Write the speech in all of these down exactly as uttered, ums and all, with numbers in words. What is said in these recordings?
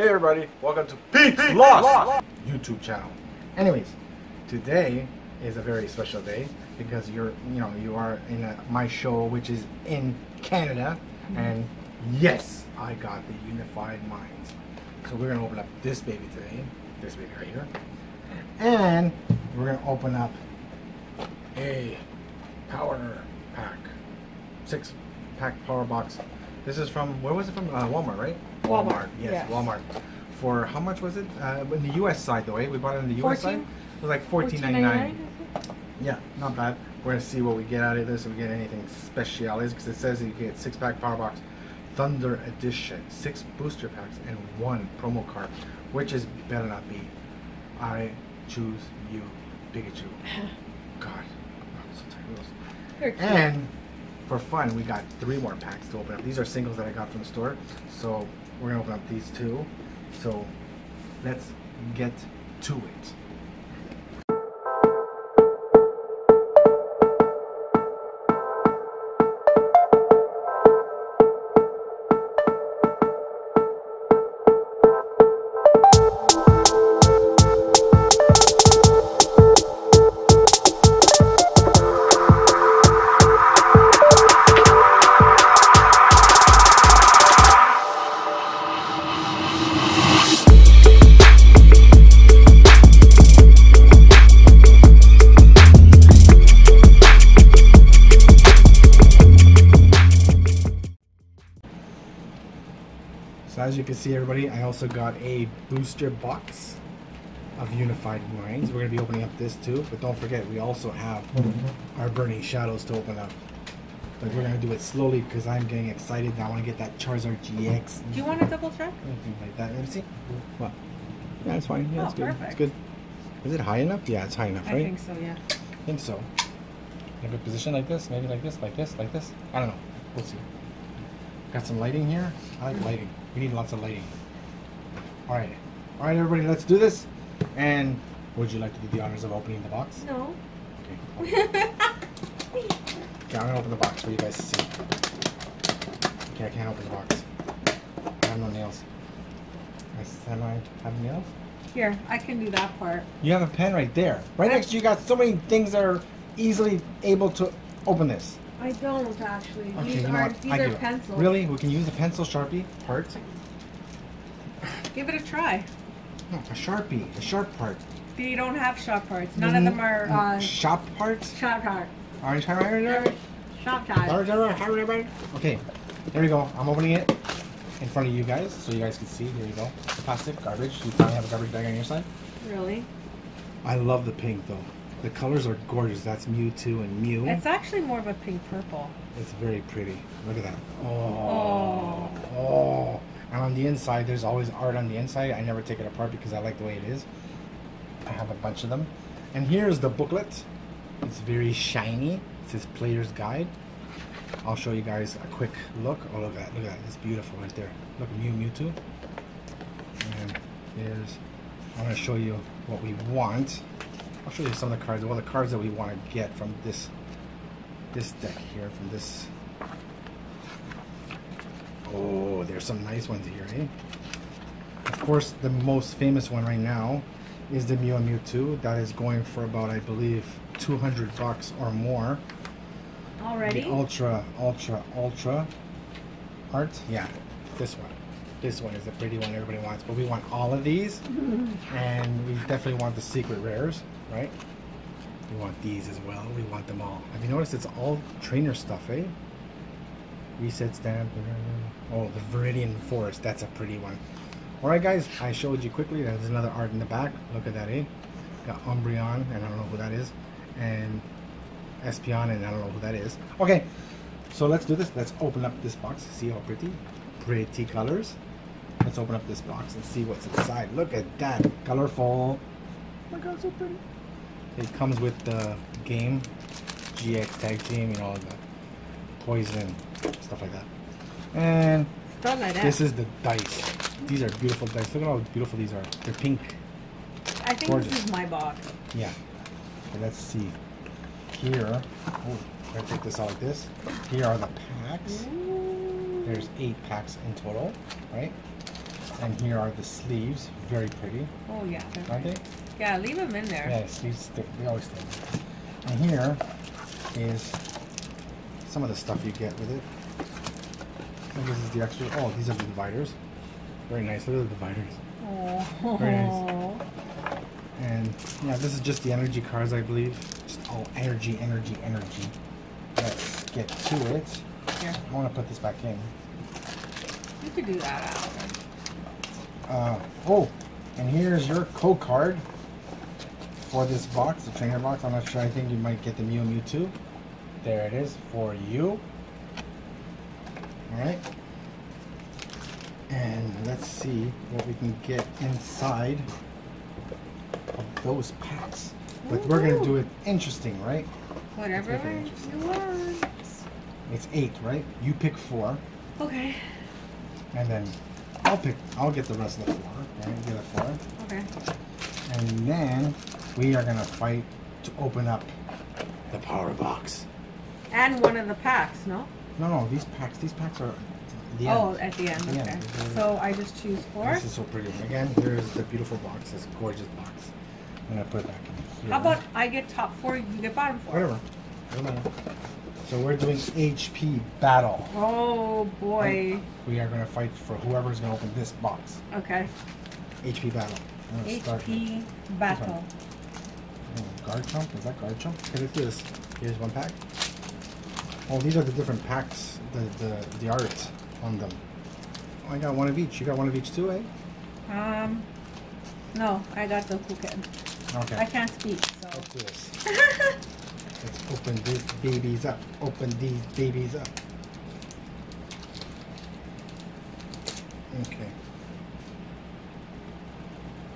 Hey everybody, welcome to Pete's Lost, Lost YouTube channel. Anyways, today is a very special day because you're, you know, you are in a, my show, which is in Canada, mm-hmm. and yes, I got the Unified Minds. So we're gonna open up this baby today, this baby right here, and we're gonna open up a power pack, six pack power box. This is from, where was it from? Uh, Walmart, right? Walmart, Walmart. Yes, yes, Walmart. For how much was it? Uh, in the U S side though, eh? We bought it in the U S side. It was like fourteen ninety-nine. Yeah, not bad. We're gonna see what we get out of this. If we get anything speciales, because it says that you get six pack power box, Thunder Edition, six booster packs, and one promo card. Which is better not be. I choose you, Pikachu. God, I'm so tired of those. They're cute. And for fun, we got three more packs to open up. These are singles that I got from the store, so we're gonna open up these two. So let's get to it. As you can see, everybody, I also got a booster box of Unified Minds. We're going to be opening up this too, but don't forget, we also have our Burning Shadows to open up. But we're going to do it slowly because I'm getting excited and I want to get that Charizard G X. Do you want to double check? Anything like that. Let me see. What? Yeah, it's fine. Yeah, oh, it's good. Perfect. It's good. Is it high enough? Yeah, it's high enough, right? I think so, yeah. I think so. In a good position like this, maybe like this, like this, like this. I don't know. We'll see. Got some lighting here. I like lighting. We need lots of lighting. All right, all right, everybody, let's do this. And would you like to do the honors of opening the box? No. Okay. Okay, I'm gonna open the box for you guys to see. Okay, I can't open the box. I have no nails. I have nails. Here, I can do that part. You have a pen right there, right I next to you. Got so many things that are easily able to open this. I don't actually. Okay, these you know are, these are pencils. Really? We can use a pencil, Sharpie, part? Give it a try. No, a Sharpie, a sharp part. They don't have sharp parts. None mm-hmm. of them are. Uh, sharp parts? Sharp part. Orange highlighter? Sharp highlighter. Okay, there we go. I'm opening it in front of you guys so you guys can see. Here you go. The plastic, garbage. You probably have a garbage bag on your side. Really? I love the pink though. The colors are gorgeous. That's Mewtwo and Mew. It's actually more of a pink purple. It's very pretty. Look at that. Oh. Oh. Oh. And on the inside, there's always art on the inside. I never take it apart because I like the way it is. I have a bunch of them. And here's the booklet. It's very shiny. It says Player's Guide. I'll show you guys a quick look. Oh, look at that. Look at that. It's beautiful right there. Look, Mew, Mewtwo. And there's... I'm going to show you what we want. I'll show you some of the cards. Well, the cards that we want to get from this this deck here, from this. Oh, there's some nice ones here, eh? Of course, the most famous one right now is the Mew and Mewtwo. That is going for about, I believe, two hundred bucks or more. Already? The ultra, ultra, ultra art. Yeah, this one. This one is the pretty one everybody wants, but we want all of these, and we definitely want the secret rares. Right? We want these as well. We want them all. Have you noticed it's all trainer stuff, eh? Reset Stamp. Oh, the Viridian Forest. That's a pretty one. Alright, guys. I showed you quickly. There's another art in the back. Look at that, eh? Got Umbreon, and I don't know who that is. And Espeon, and I don't know who that is. Okay. So let's do this. Let's open up this box. See how pretty? Pretty colors. Let's open up this box and see what's inside. Look at that. Colorful. Oh my god, so pretty. It comes with the game, G X tag team, you know, the poison, stuff like that. And like that. This is the dice. These are beautiful dice. Look at how beautiful these are. They're pink. I think gorgeous. This is my box. Yeah. Okay, let's see. Here, oh, I'm going to take this out like this. Here are the packs. Ooh. There's eight packs in total, right? And here are the sleeves. Very pretty. Oh yeah. They're aren't pretty. They? Yeah, leave them in there. Yeah, sleeves stick. They always stick. And here is some of the stuff you get with it. And this is the extra. Oh, these are the dividers. Very nice. Look at the dividers. Oh. Very nice. And yeah, this is just the energy cards, I believe. Just all energy, energy, energy. Let's get to it. Here. I want to put this back in. You could do that out. Uh, oh, and here's your code card for this box, the trainer box. I'm not sure. I think you might get the Mew Mewtwo. There it is for you. Alright. And let's see what we can get inside of those packs. But we're going to do it interesting, right? Whatever you want. It's eight, right? You pick four. Okay. And then I'll pick, I'll get the rest of the four. Right? Get a four. Okay. And then we are going to fight to open up the power box. And one of the packs, no? No, no, these packs, these packs are at the end. Oh, at the end, at the okay. End. So I just choose four? This is so pretty. Again, here's the beautiful box, this gorgeous box. I'm going to put it back in here. How about I get top four, you get bottom four? Whatever. Whatever. So we're doing H P battle. Oh boy. And we are going to fight for whoever's going to open this box. Okay. H P battle. H P battle. Oh, Garchomp? Is that Garchomp? Because it's this. Here's one pack. Oh, these are the different packs, the, the the art on them. Oh, I got one of each. You got one of each too, eh? Um, no, I got the Kuken. Okay. I can't speak, so. Let's do this. Let's open these babies up. Open these babies up. Okay.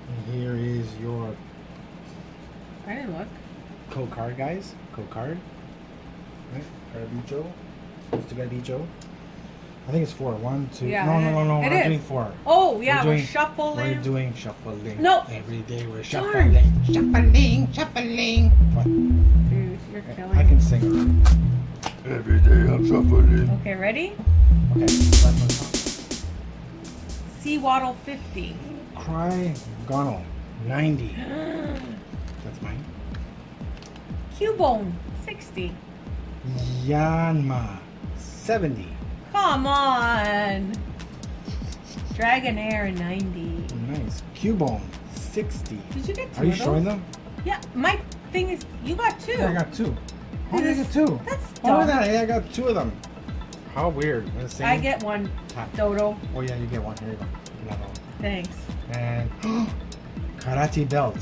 And here is your... I didn't look. Code card, guys. Code card. Right? Garabicho. It's the Garabicho. I think it's four. One, two. Yeah, no, no, no, no. We're is. doing four. Oh, yeah. We're, doing, we're shuffling. We're doing shuffling. No. Every day we're shuffling. Darn. Shuffling, shuffling. What? Dude, you're killing me. I can sing already. Every day I'm shuffling. Okay, ready? Okay. Sewaddle fifty. Cryogonal ninety. That's mine. Cubone sixty. Yanma seventy. Come on. Dragonair ninety. Nice. Cubone sixty. Did you get two? Are you of showing those? them? Yeah. My thing is, you got two. Yeah, I got two. How did I get two? That's dumb. Oh, that, yeah, I got two of them. How weird. I get one. Top. Dodo. Oh yeah, you get one. Here you go. Level. Thanks. And karate belt,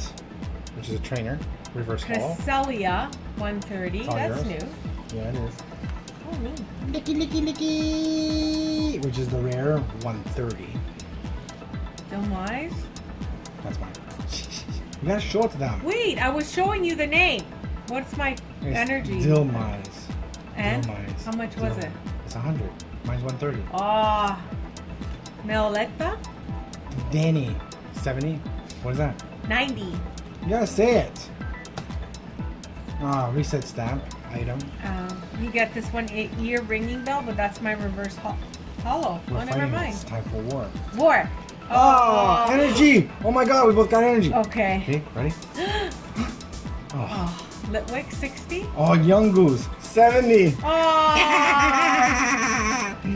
which is a trainer. Reverse call. Cresselia one thirty. That's yours. New. Yeah, it is. Oh, no. Licky, licky, licky! Which is the rare one thirty. Dhelmise? That's mine. You gotta show it to them. Wait, I was showing you the name. What's my it's energy? Dhelmise. And? Dhelmise. How much Dhelmise. was it? It's one hundred. Mine's one thirty. Ah. Oh. Meletta? Danny. seventy. What is that? ninety. You gotta say it. Ah, reset stamp. Item. Um, you get this one ear ringing bell, but that's my reverse ho hollow. Oh, never mind. It's time for war. War. Oh, oh, oh, energy! Oh my God, we both got energy. Okay. Okay, ready? oh. oh. Litwick sixty. Oh, Yungoos seventy. Oh.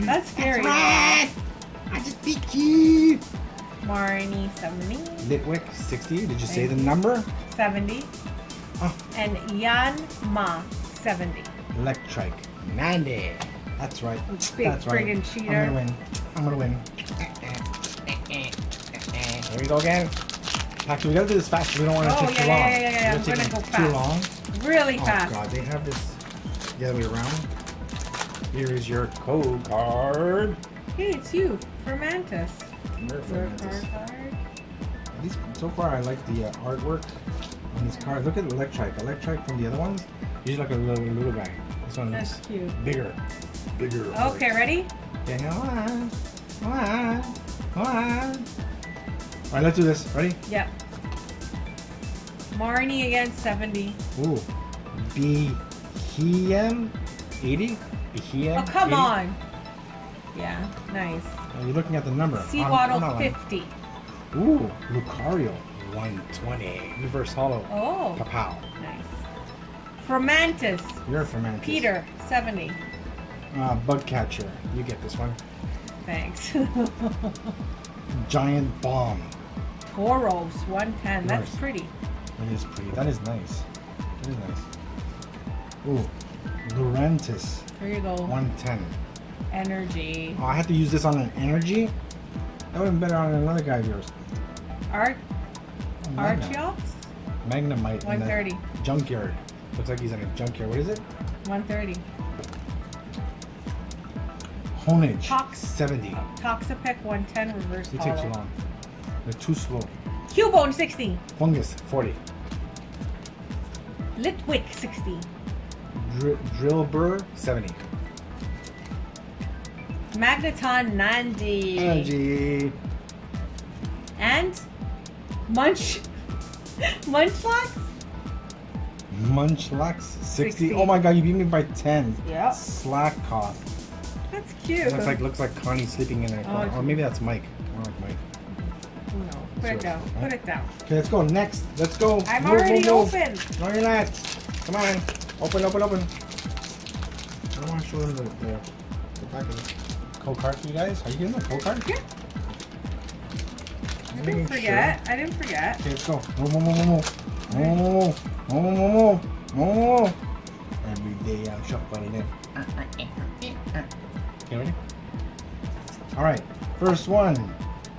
That's scary. That's right. I just beat you. Marini seventy. Litwick sixty. Did you say the number? Seventy. Oh. And Yanma. seventy. Electric. ninety. That's right. Big That's right. friggin' cheater. I'm gonna win. I'm gonna win. Here we go again. Actually, we gotta do this fast. We don't want to oh, take yeah, too long. Oh yeah, yeah, yeah. I'm gonna go fast. Too long. Really oh, fast. Oh God, they have this the other way around. Here is your code card. Hey, it's you, Fermentis. Your Fermentis. card. At least so far, I like the uh, artwork on this card. Look at the Electric. Electric from the other ones. He's like a little, little guy. This one That's is cute. Bigger. Bigger. Okay, ready? Okay, hold on. Hold on. Hold on. All right, let's do this. Ready? Yep. Marnie again, seventy. Ooh. Beheem, eighty. Beheem, oh, come eighty. on. Yeah, nice. Are you looking at the number? Sewaddle fifty. Ooh, Lucario one twenty. Reverse Hollow. Oh. Kapow. Nice. Fermentis. You're a Fermentis. Peter seventy. Uh, Bug Catcher. You get this one. Thanks. Giant Bomb. Tauros one ten. That's nice. Pretty. That is pretty. That is nice. That is nice. Ooh, Lurentis. Here you go. one ten. Energy. Oh, I had to use this on an energy? That would have been better on another guy of yours. Art. Archeops? Magnemite. one thirty. Junkyard. Looks like he's in a junkyard. What is it? one thirty. Honedge. Tox. seventy. Toxapex one ten. Reverse. It takes too long. They're too slow. Cubone sixty. Fungus forty. Litwick sixty. Dr Drilbur seventy. Magneton ninety. Energy. And Munch Munchlax? Munchlax sixty. sixty. Oh my god, you beat me by ten. Yeah. Slakoth. That's cute. That's like looks like Connie sleeping in there. Oh, or maybe that's Mike. I like Mike. No, put sure. it down. Huh? Put it down. Okay, let's go. Next. Let's go. I'm move, already move, move. Open. No, you're not. Come on. Open, open, open. I don't want to show them the, the, the back of the cold card for you guys. Are you getting the cold card? Yeah. I didn't forget. Sure. I didn't forget. Okay, let's go. Move, move, move, move. Move, move, move. Move, move, move. Move, move. Every day I'm shuffling it. Okay, ready? Alright. First one.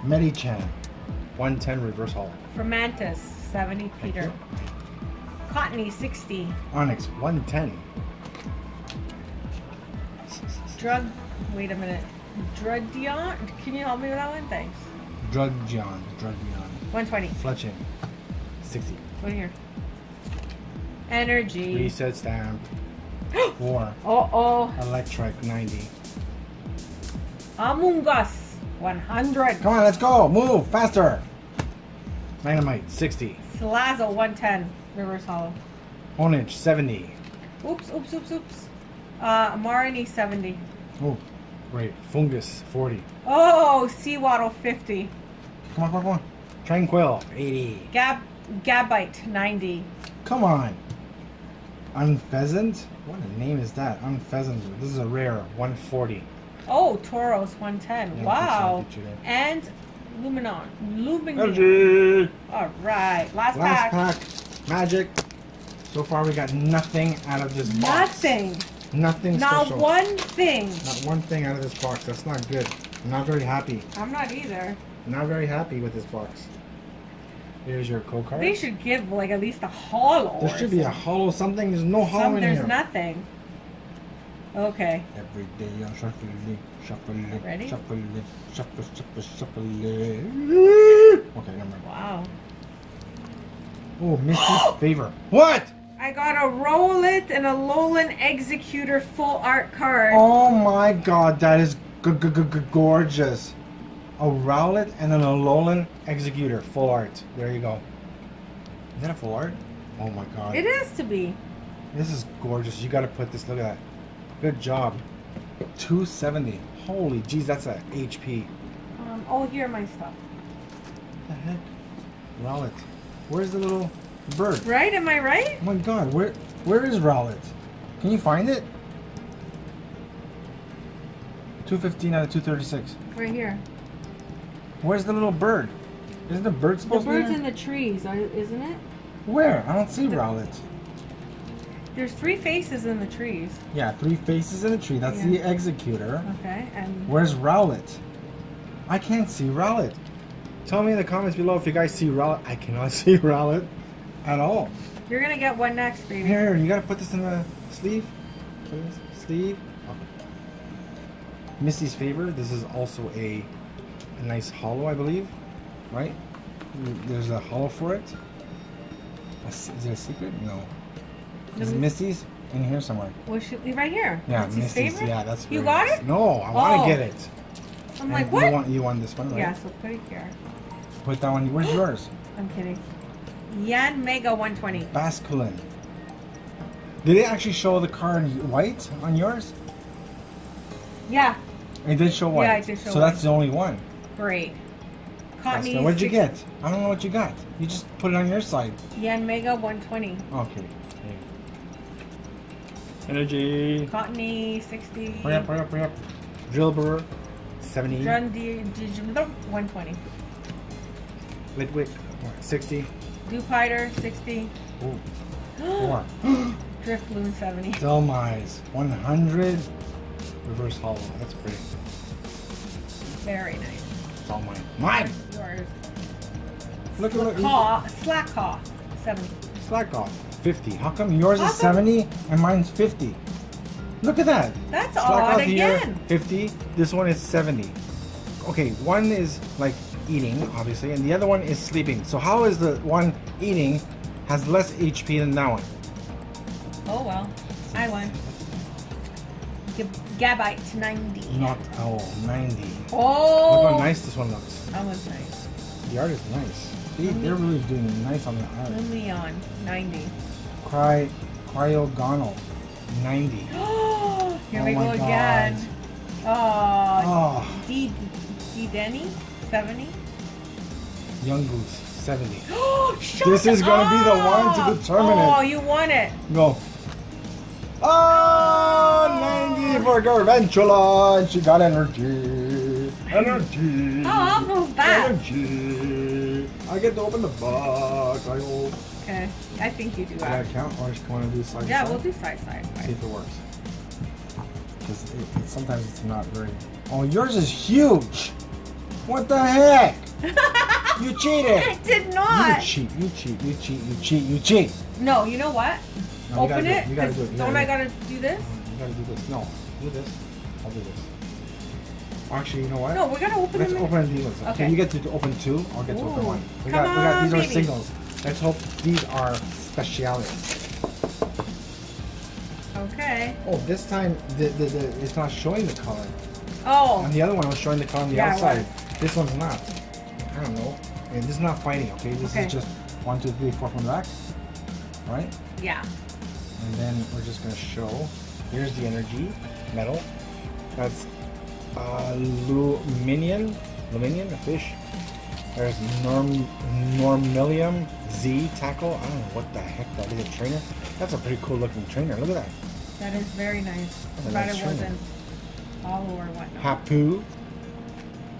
Medichan. one ten reverse haul. Fermentis, seventy. Peter. Cottonee, sixty. Onyx, one ten. Drug. Wait a minute. Drugion. Can you help me with that one? Thanks. Drugion. Drugion. one twenty. Fletching, sixty. One here. Energy. Reset Stamp. War. Oh oh. Electric, ninety. Amungus, one hundred. Come on, let's go. Move faster. Magnemite, sixty. Slazzle, one ten. Reverse Hollow. Honedge, seventy. Oops, oops, oops, oops. Uh, Marini, seventy. Oh, great. Fungus, forty. Oh, Seawaddle, fifty. Come on, come on, come on. Tranquil, eighty. Gab, Gabite, ninety. Come on. Unfezant? What a name is that? Unfezant. This is a rare, one forty. Oh, Tauros, one ten. Yeah, wow. And Lumineon. Lumineon. All right. Last, Last pack. Last pack. Magic. So far, we got nothing out of this box. Nothing. Nothing not special. Not one thing. Not one thing out of this box. That's not good. I'm not very happy. I'm not either. Not very happy with this box. Here's your code card. They should give, like, at least a hollow. There should be a hollow something. There's no hollow Some, in there's here. There's nothing. Okay. Every day I'm shuffling, shuffling, Ready? shuffling, shuffling, shuffling, shuffling. Okay, never mind. Wow. Oh, Misty's Favor. What? I got a Rowlet and a Alolan Exeggutor full art card. Oh my god, that is g-g-g-gorgeous. A Rowlet and an Alolan Exeggutor full art. There you go. Is that a full art? Oh my god. It has to be. This is gorgeous. You got to put this. Look at that. Good job. two seventy. Holy jeez, that's a H P. Um, oh, here are my stuff. What the heck? Rowlet. Where's the little bird? Right? Am I right? Oh my god, where where is Rowlet? Can you find it? two fifteen out of two thirty-six. Right here. Where's the little bird? Isn't the bird supposed to be? The bird's in the trees, isn't it? Where? I don't see the Rowlet. There's three faces in the trees. Yeah, three faces in a tree. That's yeah. the Exeggutor. Okay. And where's Rowlet? I can't see Rowlet. Tell me in the comments below if you guys see Rowlet. I cannot see Rowlet at all. You're gonna get one next, baby. Here, you gotta put this in the sleeve. Please. Sleeve. Okay. Misty's Favor. This is also a, a nice hollow, I believe. Right? There's a hollow for it. Is it a secret? No. Is Misty's in here somewhere? Well, should we right here? Yeah, Misty's. Misty's favorite? Yeah, that's you got it. No, I oh. want to get it. I'm and like, what? You want, you want this one, right? Yeah, so put it here. Put that one. Where's yours? I'm kidding. Yanmega one twenty. Basculin. Did it actually show the card white on yours? Yeah. It did show white. Yeah, it did show so white. So that's the only one. Great. Cottonee. What did you get? I don't know what you got. You just put it on your side. Yanmega one twenty. Okay. Energy. Cottonee sixty. Hurry up, hurry up, hurry up. Drilbur seventy. one twenty. Litwick sixty. Dewpider sixty. Ooh. Four. Drifloon seventy. Dhelmise one hundred. Reverse hollow. That's pretty. Very nice. It's all mine. Mine! Yours. Look at Slakoth seventy. Slakoth fifty. How come yours is seventy and mine's fifty? Look at that. That's odd again. fifty. This one is seventy. Okay, one is like eating, obviously, and the other one is sleeping. So how is the one eating has less H P than that one? Oh well, I won. Gabite ninety. Not owl, ninety. Oh! Look how nice this one looks. That was nice. The art is nice. They, they're really doing nice on the art. Lumineon ninety. Cry, Cryogonal ninety. Here oh! Here we go again. God. Oh! D D Denny seventy. Yungoos seventy. Oh! This is going to be the one to determine oh, it. Oh, you won it. Go. Oh, oh, ninety for Garvantula, and she got energy. Energy. Oh, I'll move back. Energy. I get to open the box, I hope. Okay, I think you do. Did I count, or do you want to do side-side? Yeah, side? We'll do side-side. See if it works. Because it, it, sometimes it's not very... Oh, yours is huge. What the heck? You cheated. I did not. You cheat, you cheat, you cheat, you cheat, you cheat. No, you know what? No, open it. Do, you gotta do it. You don't gotta I gotta do this? You gotta do this. No, do this. I'll do this. Actually, you know what? No, we're gonna open Let's them open in... these ones. Okay. Okay, you get to open two. I'll get Ooh. to open one. We Come got, we got. These baby. are singles. Let's hope these are specialities. Okay. Oh, this time the, the the it's not showing the color. Oh. And the other one was showing the color on the yeah, outside. This one's not. I don't know. And this is not fighting. Okay, this okay. is just one, two, three, four from back. Right? Yeah. And then we're just going to show, here's the energy, metal, that's uh, Luminion, Luminion, a fish, there's Norm, Normilium Z Tackle, I don't know what the heck that is, a trainer, that's a pretty cool looking trainer, look at that. That is very nice, but nice it trainer. wasn't all or whatnot. Hapu,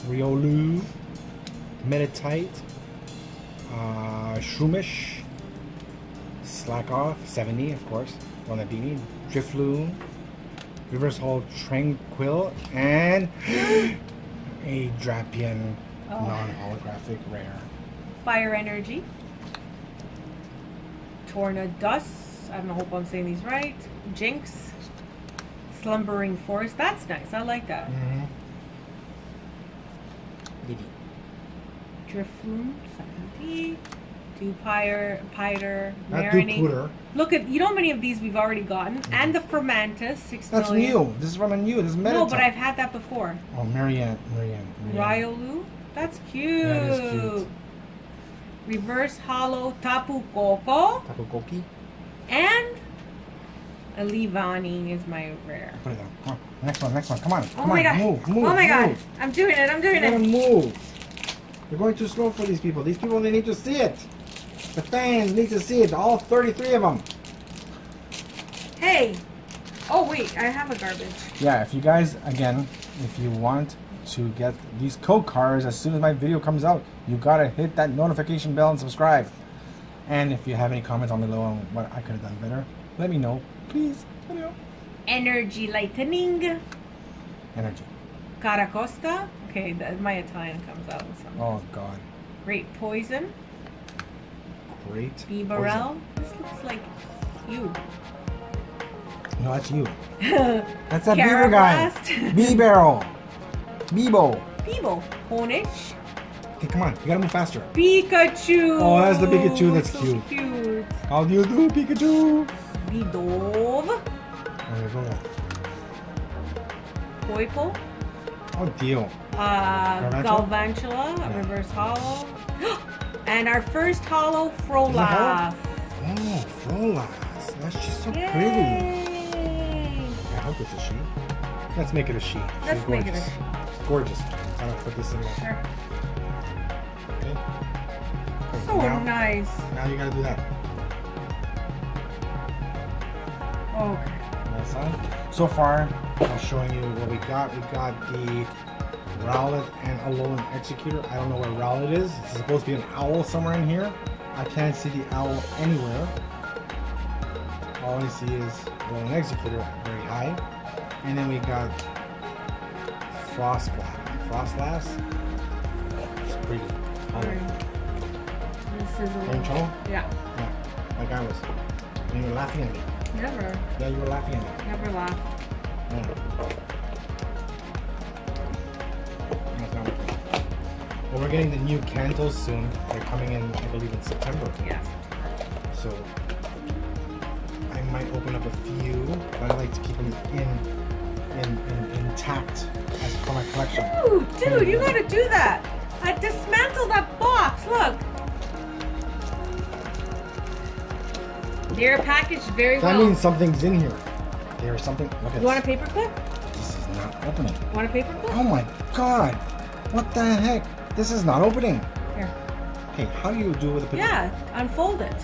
Riolu, Meditite, uh, Shroomish, Slakoth, seventy, of course, one that beat me, Drifloon, Reverse Hall, Tranquil, and a Drapion oh. non-holographic rare. Fire Energy, Tornadus, I hope I'm saying these right, Jinx, Slumbering Forest, that's nice, I like that. Mm-hmm. Drifloon, seventy. Dewpider, Pider, Marini. Look at, you know how many of these we've already gotten? And the Fermentis, six That's million. new. This is from a new. This is Meditite. No, but I've had that before. Oh, Marianne. Marianne. Riolu? That's cute. That is cute. Reverse Hollow Tapu Koko. Tapu Koki. And Alivani is my rare. Put it down. Come on. Next one, next one. Come on. Come oh my on. God. Move, move, oh my move. God. I'm doing it. I'm doing You're it. Move. You're going too slow for these people. These people, they need to see it. The fans need to see it, all thirty-three of them. Hey! Oh wait, I have a garbage. Yeah, if you guys, again, if you want to get these code cards as soon as my video comes out, you gotta hit that notification bell and subscribe. And if you have any comments on below on what I could have done better, let me know. Please, let me know. Energy Lightning. Energy. Caracosta. Okay, that, my Italian comes out in some. Oh God. Great Poison. Great. Beborel. This looks like you. No, that's you. That's that beaver guy. Beborel. Bebo. Bebo. Honedge. Okay, come on. You gotta move faster. Pikachu. Oh, that's the Pikachu. That's so cute. cute. How do you do, Pikachu? Bidove. Poipo. Oh, deal. Uh, Galvantula. Yeah. Reverse Hollow. And our first holo, Frolaf. Oh, Frolaf. That's just so Yay. pretty. I hope it's a she. Let's make it a she. She's Let's gorgeous. make it a she. Gorgeous. I'm gonna put this in there. Sure. Okay. Okay. So now, nice. Now you gotta do that. Okay. So far, I'm showing you what we got. We got the Rowlet and Alolan Exeggutor. I don't know where Rowlet is. It's supposed to be an owl somewhere in here. I can't see the owl anywhere. All I see is Alolan Exeggutor very high. And then we got Frostlass. Frostlass? It's pretty. Um, this is a little... Yeah. Yeah. Like I was. And you were laughing at me. Never. Yeah, you were laughing at me. Never laugh. Yeah. Well, we're getting the new candles soon. They're coming in, I believe, in September. Yes. So I might open up a few, but I like to keep them in, in, in intact as for my collection. Ooh, dude, you gotta do that! I dismantled that box. Look. They're packaged very that well. That means something's in here. There's something. Look at you this. Want a paperclip? This is not opening. Want a paperclip? Oh my god! What the heck? This is not opening. Here. Okay, how do you do with a paper? Yeah, unfold it.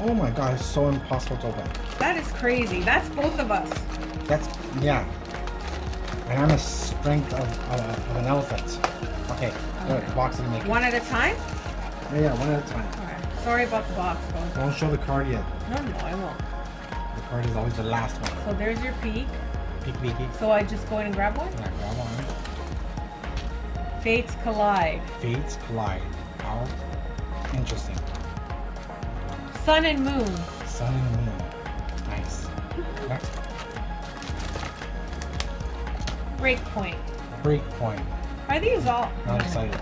Oh my god, it's so impossible to open. That is crazy. That's both of us. That's, yeah. And I'm a strength of, of, of an elephant. Okay, okay. The box didn't make it. One at a time? Yeah, yeah, one at a time. Okay. Sorry about the box, folks. Don't show the card yet. No, no, I won't. The card is always the last one. So there's your peek. Peek, peek, peek. So I just go in and grab one? Yeah, grab one. Fates collide. Fates collide. How interesting. Sun and moon. Sun and moon. Nice. Next. Breakpoint. Breakpoint. Are these all? I'm excited.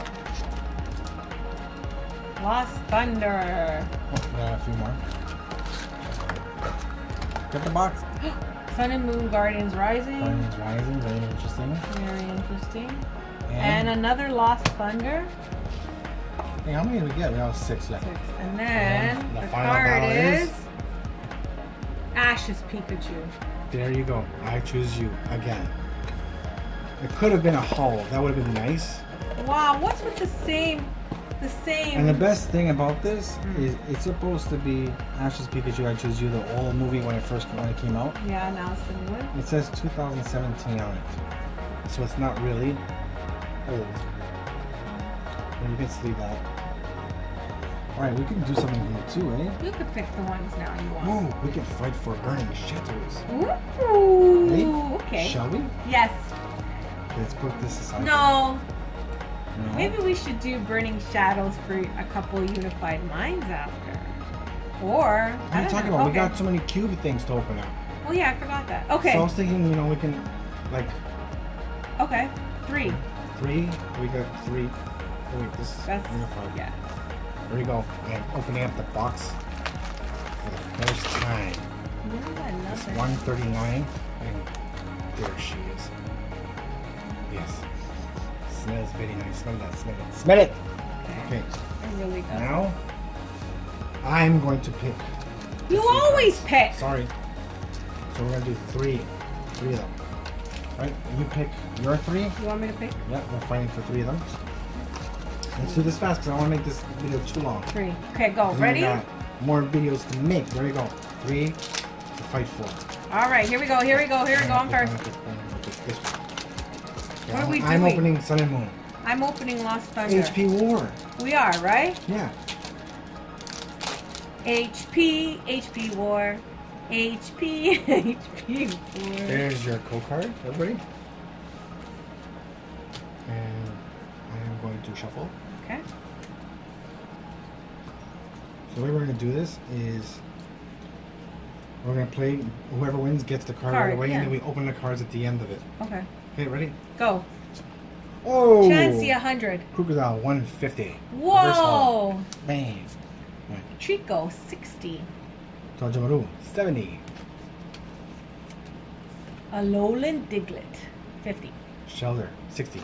Lost Thunder. Oh, yeah, a few more. Get the box. Sun and moon. Guardians Rising. Guardians Rising. Very interesting. Very interesting. And, and another Lost Thunder. Hey, how many did we get? We have six left. Six. And then and the, the final card is... is Ash's Pikachu. There you go. I choose you again. It could have been a haul. That would have been nice. Wow, what's with the same, the same? And the best thing about this mm. is it's supposed to be Ash's Pikachu. I choose you. The old movie when it first when it came out. Yeah, now it's the new one. It says two thousand seventeen on it, so it's not really. Old. You can sleeve that. Alright, we can do something here too, eh? You can pick the ones now you want. Ooh, we can fight for burning shadows. Ooh, right? Okay. Shall we? Yes. Let's put this aside. No. no. Maybe we should do burning shadows for a couple unified minds after. Or. What are you talking know. about? Okay. We got so many cube things to open up. Oh, yeah, I forgot that. Okay. So I was thinking, you know, we can, like. Okay, three. Three, we got three. Oh, wait, this is unified. Yeah. There we go. And opening up the box for the first time. Yeah, it's one thirty-nine, and there she is. Yes. Smells very nice. Smell that. Smell it. Smell it. Okay. I'm really good. Now, I'm going to pick. You always pick. Sorry. So we're gonna do three, three of them. Right, you pick your three. You want me to pick? Yeah, we're fighting for three of them. Let's do this fast because I don't want to make this video too long. Three. Okay, go. Ready? More videos to make. There we go. Three to fight for. All right, here we go. Here we go. Here we go. I'm first. What are we doing? I'm opening Sun and Moon. I'm opening Lost Thunder. H P War. We are, right? Yeah. H P, H P War. H P, H P. Boy. There's your co card, everybody. And I am going to shuffle. Okay. So the way we're going to do this is we're going to play. Whoever wins gets the card, card right away, yeah. and then we open the cards at the end of it. Okay. Okay, ready? Go. Oh. Chansey one hundred. Crocodile one fifty. Whoa. Bang. Right. Trico sixty. Tajamaru, seventy. Alolan Diglett, fifty. Shelder, sixty.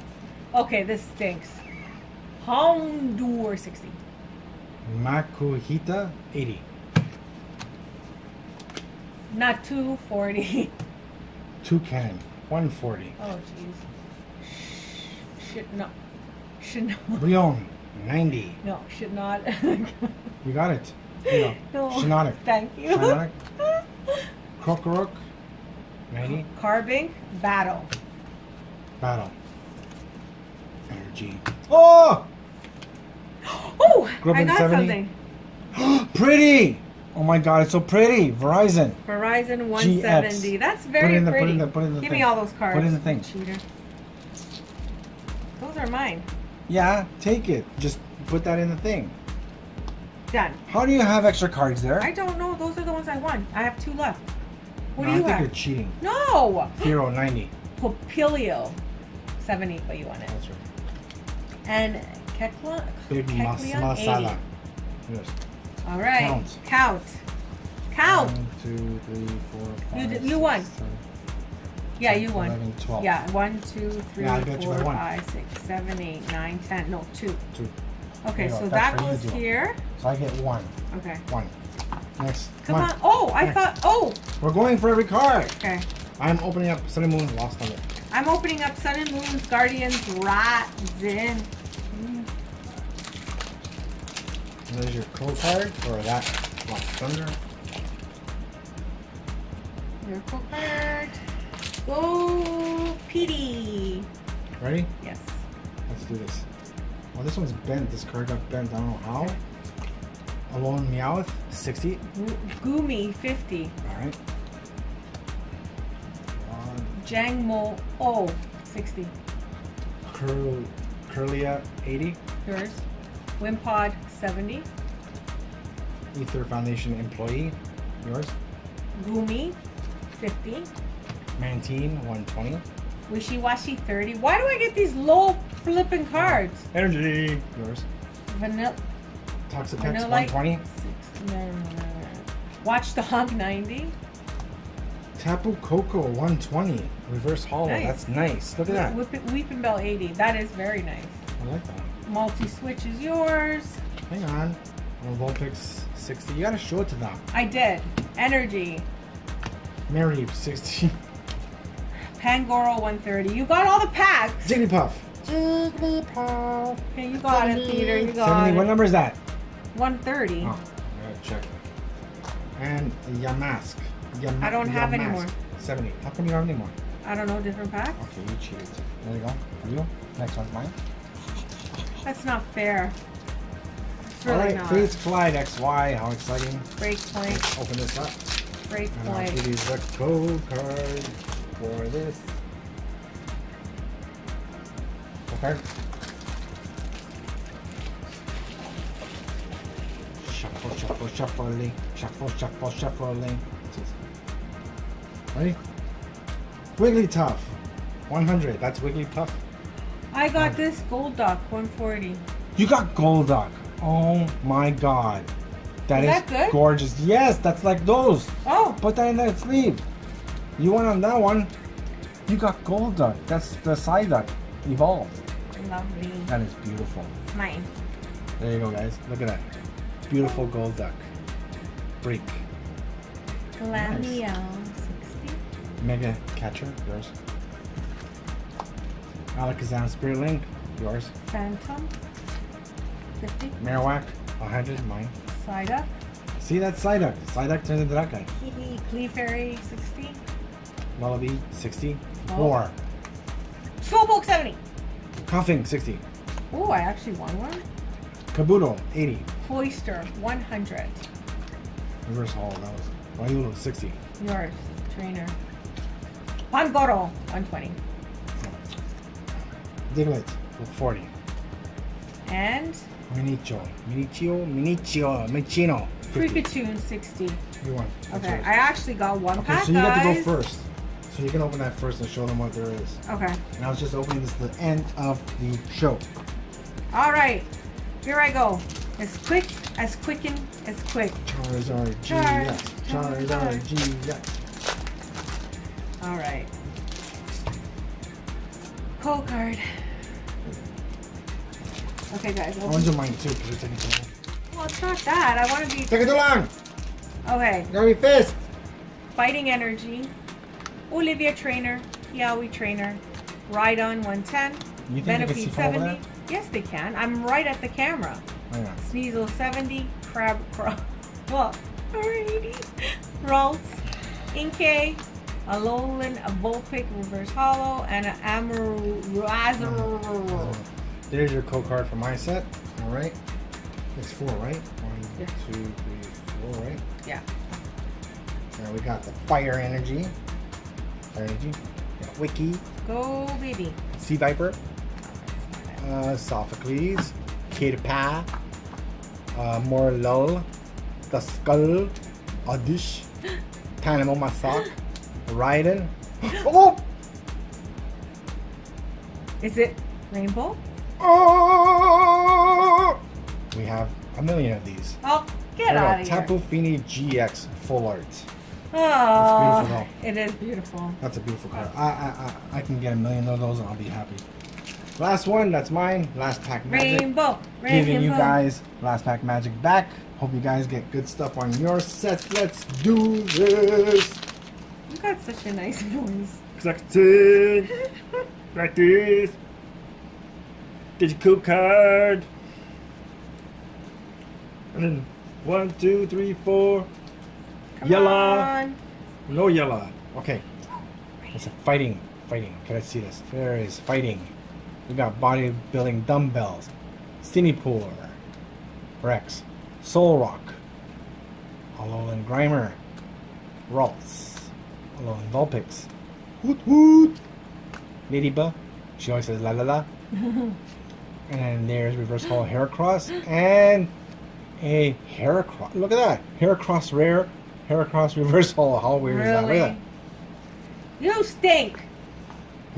Okay, this stinks. Houndour, sixty. Makuhita, eighty. Natu, forty. Toucan, one forty. Oh, jeez. Should not. Should not. Leon, ninety. No, should not. You got it. You know, no. Shinotic. Thank you. Shinotic. Krokorok, ninety. Carbink, battle. Battle. Energy. Oh! Oh! Grubbin, I got seventy. Something. Pretty! Oh my god, it's so pretty. Verizon. Verizon one seventy. G X. That's very put in the, pretty. Put in the, put in the Give thing. Me all those cards. Put in the thing. Cheater. Those are mine. Yeah, take it. Just put that in the thing. Done. How do you have extra cards there? I don't know. Those are the ones I won. I have two left. What no, do you I have? I think you're cheating. No! Hero, ninety. Popilio, seventy, but you won it. That's right. And Kekla? Big mas Masala. Yes. All right, count, count, count. One, two, three, four, five, you, did, you six, won. Seven, yeah, you won. Eleven, twelve. Yeah, one, two, three, yeah, four, five, six, seven, eight, nine, ten. No, two. Two. Okay, so go. That goes here. So I get one. Okay. One. Next. Come one. On. Oh, I Next. Thought. Oh. We're going for every card. Okay. I'm opening up Sun and Moon's Lost Thunder. I'm opening up Sun and Moon's Guardians Rising. There's your code card for that Lost Thunder. Your code card. Whoa, Petey. Ready? Yes. Let's do this. Well, this one's bent. This card got bent. I don't know how. Alolan Meowth, sixty. Goomy, fifty. All right. Jangmo, oh, sixty. Curl, Curlia, eighty. Yours. Wimpod, seventy. Ether Foundation employee. Yours. Gumi, fifty. Mantine, one twenty. Wishy Washy, thirty. Why do I get these low flipping cards? Energy. Yours. Vanilla. Toxapex, one twenty. Six, no, no, no. Watch Dog, ninety. Tapu Koko, one twenty. Reverse Hollow. Nice. That's nice. Look at that. Weeping, Weeping Bell, eighty. That is very nice. I like that. Multi-switch is yours. Hang on. Vulpix, sixty. You gotta show it to them. I did. Energy. Mareep, sixty. Pangoro, one thirty. You got all the packs. Jigglypuff. Jigglypuff. Okay, you got seventy. It, Peter. You got seventy. It. What number is that? one thirty. Oh, I gotta check. And Yamask. Yam I don't Yamask. Have any more. seventy. How come you don't have any more? I don't know. Different packs? Okay, you cheated. There you go. For you. Next one's mine. That's not fair. It's really all right, not. Please collide X Y. How exciting. Breakpoint. Let's open this up. Breakpoint. It is a code card for this. Okay. Shuffle, shuffle, shuffling. Shuffle, shuffle, shuffling. Ready? Wigglytuff. one hundred. That's Wigglytuff. I got this Golduck, one forty. You got Golduck. Oh my god. That is, is that good? Gorgeous. Yes, that's like those. Oh. Put that in that sleeve. You went on that one. You got Golduck. That's the Psyduck evolved. Lovely. That is beautiful. Mine. There you go, guys. Look at that. Beautiful Golduck. Break. Glameow, nice. sixty. Mega Catcher, yours. Alakazam Spirit Link, yours. Phantom, fifty. Marowak, one hundred, mine. Psyduck. See, that's Psyduck. Psyduck turns into that guy. Hehe. Clefairy, sixty. Lullaby, sixty. Oh. War. Slowpoke, seventy. Coughing, sixty. Oh, I actually won one. Kabuto, eighty. Cloyster, one hundred. Reverse Hall, that was. Waiulu, sixty. Yours, Trainer. Pangoro, one twenty. Diglett, forty. And? Minichio. Minichio, Minichio, Michino. Pikachu, sixty. You won. Okay, yours. I actually got one okay, pack, so you guys. Got to go first. So you can open that first and show them what there is. Okay. And I was just opening this at the end of the show. All right. Here I go. As quick, as quick, and as quick. Charizard G X. Charizard G X. All right. Cold card. Okay, guys. I want to do mine too, because it's anything. Well, it's not that. I want to be. Take it too long! Okay. Gotta be fist! Fighting energy. Olivia Trainer, Kiawi Trainer, Rhydon one ten, Venipede seventy. Yes, they can. I'm right at the camera. Oh, yeah. Sneasel seventy, Crab, Crab, well, already. Ralts, Inkay, Alolan, a Vulpix, Reverse Hollow, and an Amaru, Razor. There's your code card for my set. All right. It's four, right? One, yeah. two, three, four, right? Yeah. Now we got the Fire Energy. Fire Energy. Got Wiki. Go, baby. Sea Viper. Uh, Sophocles. Kirpa. Uh, Morlul. The Skull. Oddish. Tanimo Masak. Raiden. Oh! Is it Rainbow? Oh! We have a million of these. Oh, get there out of here. Tapu Fini G X Full Art. Oh, it is beautiful. That's a beautiful card. I, I, I, I can get a million of those and I'll be happy. Last one, that's mine. Last Pack Magic. Rainbow. Rainbow. Giving you guys Last Pack Magic back. Hope you guys get good stuff on your sets. Let's do this. You got such a nice voice. Exciting. Like this. Get your cool card. And then one, two, three, four. Come Yella. On. No Yella. Okay. It's a fighting. Fighting. Can I see this? There is fighting. We got bodybuilding dumbbells. Cinepool. Rex. Solrock. Alolan Grimer. Ralts. Alolan Vulpix. Hoot hoot. Ladybug. She always says la la la. And then there's Reverse Hall Heracross and a Heracross. Look at that. Heracross rare, Heracross Reverse Hall. How weird really? Is that? Look at that. You stink.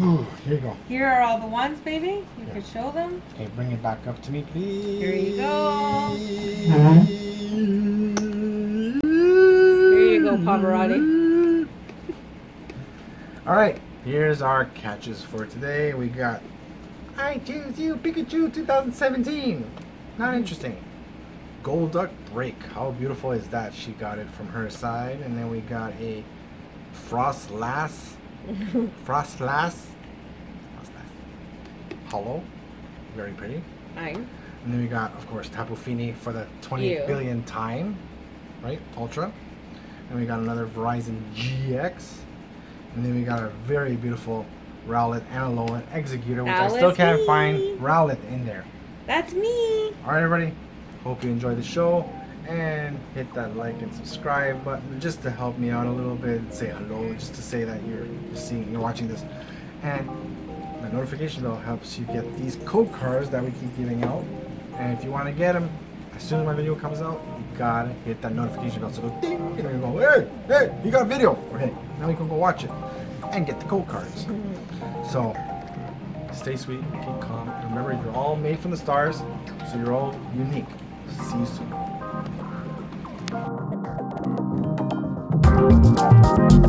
Ooh, here you go. Here are all the ones, baby. You yeah. can show them. Okay, bring it back up to me, please. Here you go. Here you go, Pavarotti. All right, here's our catches for today. We got I Choose You, Pikachu two thousand seventeen. Not interesting. Golduck Break. How beautiful is that? She got it from her side. And then we got a Frostlass. Frostlass. Frostlass. Hollow. Very pretty. Nine. And then we got, of course, Tapu Fini for the twenty billionth time. Right? Ultra. And we got another Verizon G X. And then we got a very beautiful Rowlet and Alolan Exeggutor, which I still can't me. find Rowlet in there. That's me. Alright everybody, hope you enjoyed the show and hit that like and subscribe button just to help me out a little bit and say hello, just to say that you're seeing you're watching this. And the notification bell helps you get these code cards that we keep giving out. And if you want to get them, as soon as my video comes out, you gotta hit that notification bell. So go ding, you know, you go, hey, hey, you got a video. Okay, now you can go watch it and get the code cards. So stay sweet, keep calm, and remember you're all made from the stars, so you're all unique. See you soon.